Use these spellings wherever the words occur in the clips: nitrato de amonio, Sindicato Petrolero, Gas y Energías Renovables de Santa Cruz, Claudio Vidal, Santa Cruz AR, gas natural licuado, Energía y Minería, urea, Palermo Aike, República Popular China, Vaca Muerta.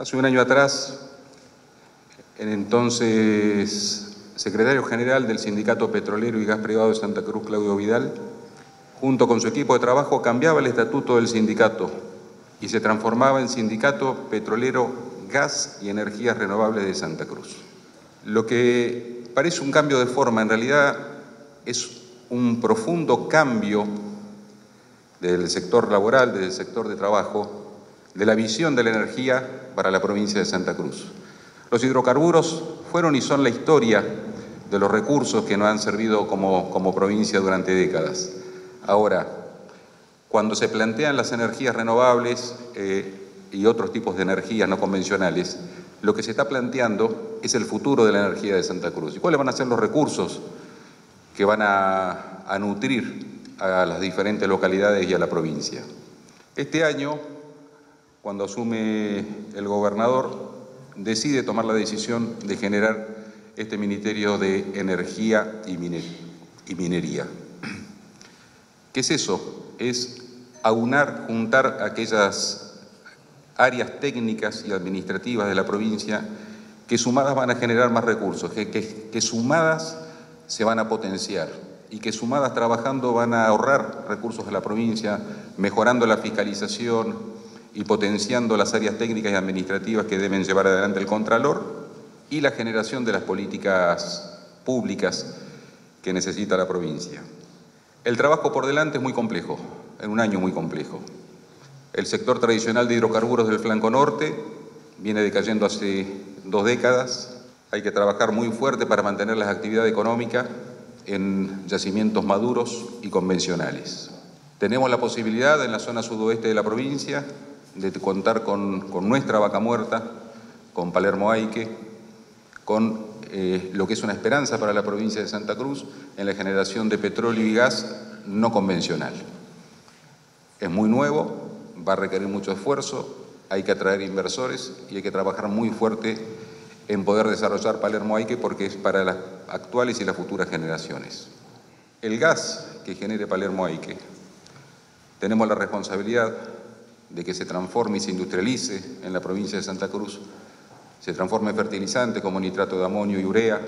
Hace un año atrás, el entonces secretario general del Sindicato Petrolero y Gas Privado de Santa Cruz, Claudio Vidal, junto con su equipo de trabajo, cambiaba el estatuto del sindicato y se transformaba en Sindicato Petrolero, Gas y Energías Renovables de Santa Cruz. Lo que parece un cambio de forma, en realidad es un profundo cambio del sector laboral, del sector de trabajo, de la visión de la energía para la provincia de Santa Cruz. Los hidrocarburos fueron y son la historia de los recursos que nos han servido como provincia durante décadas. Ahora, cuando se plantean las energías renovables y otros tipos de energías no convencionales, lo que se está planteando es el futuro de la energía de Santa Cruz. ¿Y cuáles van a ser los recursos que van a nutrir a las diferentes localidades y a la provincia? Este año, cuando asume el gobernador, decide tomar la decisión de generar este Ministerio de Energía y Minería. ¿Qué es eso? Es aunar, juntar aquellas áreas técnicas y administrativas de la provincia que sumadas van a generar más recursos, que sumadas se van a potenciar y que sumadas trabajando van a ahorrar recursos de la provincia, mejorando la fiscalización y potenciando las áreas técnicas y administrativas que deben llevar adelante el Contralor y la generación de las políticas públicas que necesita la provincia. El trabajo por delante es muy complejo, en un año muy complejo. El sector tradicional de hidrocarburos del flanco norte viene decayendo hace 2 décadas. Hay que trabajar muy fuerte para mantener la actividad económica en yacimientos maduros y convencionales. Tenemos la posibilidad en la zona sudoeste de la provincia de contar con nuestra Vaca Muerta, con Palermo Aike, con lo que es una esperanza para la provincia de Santa Cruz en la generación de petróleo y gas no convencional. Es muy nuevo, va a requerir mucho esfuerzo, hay que atraer inversores y hay que trabajar muy fuerte en poder desarrollar Palermo Aike porque es para las actuales y las futuras generaciones. El gas que genere Palermo Aike, tenemos la responsabilidad de que se transforme y se industrialice en la provincia de Santa Cruz, se transforme en fertilizante como nitrato de amonio y urea,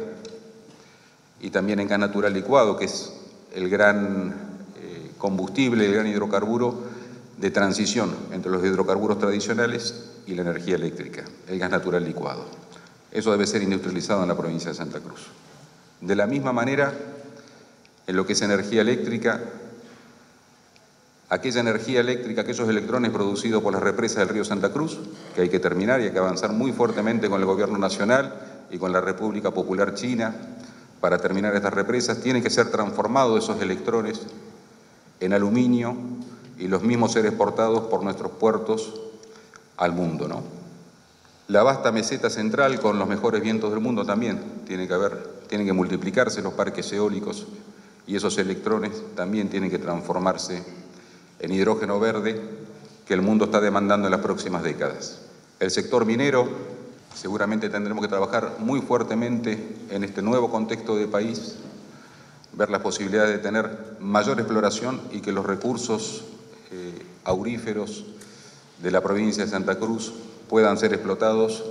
y también en gas natural licuado, que es el gran combustible, el gran hidrocarburo de transición entre los hidrocarburos tradicionales y la energía eléctrica, el gas natural licuado. Eso debe ser industrializado en la provincia de Santa Cruz. De la misma manera, en lo que es energía eléctrica, aquella energía eléctrica, aquellos electrones producidos por las represas del río Santa Cruz, que hay que terminar y hay que avanzar muy fuertemente con el gobierno nacional y con la República Popular China para terminar estas represas, tienen que ser transformados esos electrones en aluminio y los mismos ser exportados por nuestros puertos al mundo, ¿no? La vasta meseta central con los mejores vientos del mundo también tiene que haber, tienen que multiplicarse los parques eólicos y esos electrones también tienen que transformarse en hidrógeno verde que el mundo está demandando en las próximas décadas. El sector minero, seguramente tendremos que trabajar muy fuertemente en este nuevo contexto de país, ver las posibilidades de tener mayor exploración y que los recursos auríferos de la provincia de Santa Cruz puedan ser explotados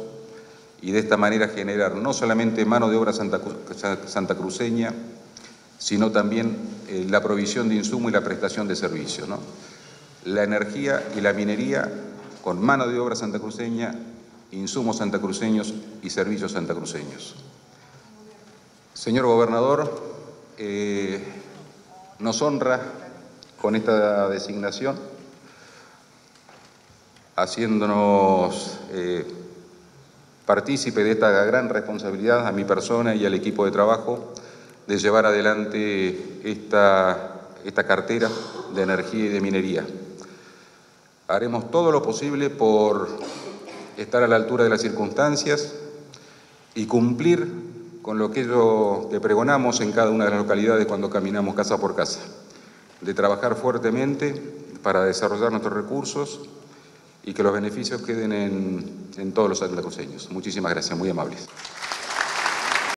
y de esta manera generar no solamente mano de obra santacruceña, sino también la provisión de insumo y la prestación de servicios, ¿no? La energía y la minería con mano de obra santacruceña, insumos santacruceños y servicios santacruceños. Señor Gobernador, nos honra con esta designación, haciéndonos partícipe de esta gran responsabilidad a mi persona y al equipo de trabajo, de llevar adelante esta cartera de energía y de minería. Haremos todo lo posible por estar a la altura de las circunstancias y cumplir con lo que pregonamos en cada una de las localidades cuando caminamos casa por casa, de trabajar fuertemente para desarrollar nuestros recursos y que los beneficios queden en todos los santacruceños. Muchísimas gracias, muy amables.